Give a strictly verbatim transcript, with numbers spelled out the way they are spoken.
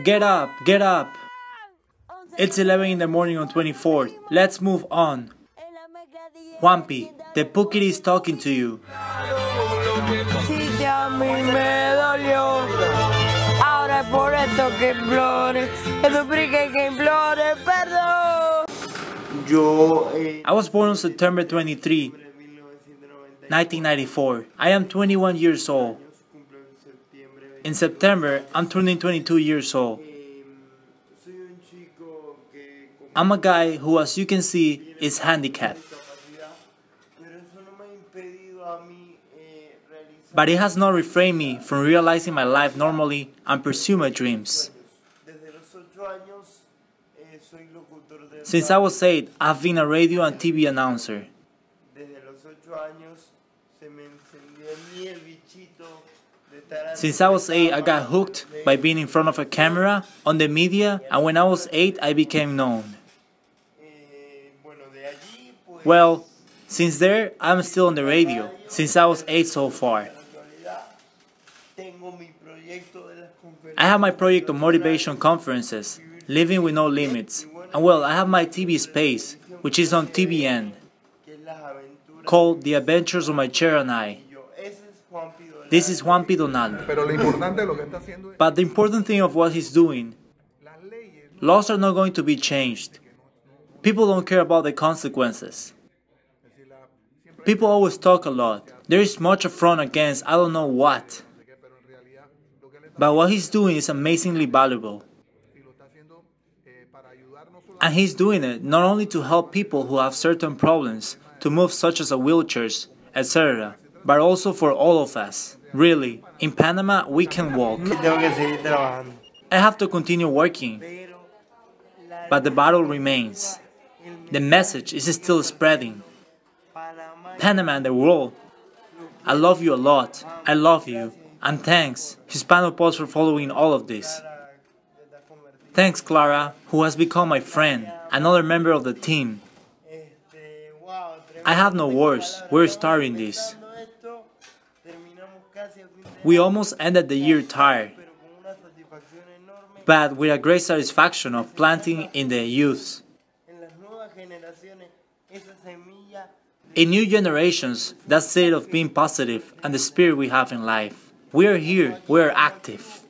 Get up, get up. It's eleven in the morning on twenty-fourth. Let's move on. Juanpi, the Pukiri is talking to you. I was born on September twenty-third, nineteen ninety-four. I am twenty-one years old. In September, I'm turning twenty-two years old. I'm a guy who, as you can see, is handicapped. But it has not refrained me from realizing my life normally and pursue my dreams. Since I was eight, I've been a radio and T V announcer. Since I was eight, I got hooked by being in front of a camera, on the media, and when I was eight, I became known. Well, since there, I'm still on the radio, since I was eight so far. I have my project of motivation conferences, Living With No Limits, and well, I have my T V space, which is on T V N, called The Adventures of My Chair and I. This is Juanpi Dolande. But the important thing of what he's doing, laws are not going to be changed. People don't care about the consequences. People always talk a lot. There is much affront against I don't know what. But what he's doing is amazingly valuable. And he's doing it not only to help people who have certain problems to move, such as a wheelchairs, et cetera, but also for all of us. Really, in Panama, we can walk. I have to continue working, but the battle remains. The message is still spreading. Panama and the world, I love you a lot. I love you. And thanks, HispanoPost, for following all of this. Thanks, Clara, who has become my friend, another member of the team. I have no words. We're starting this. We almost ended the year tired, but with a great satisfaction of planting in the youths. In new generations, that state of being positive and the spirit we have in life. We are here, we are active.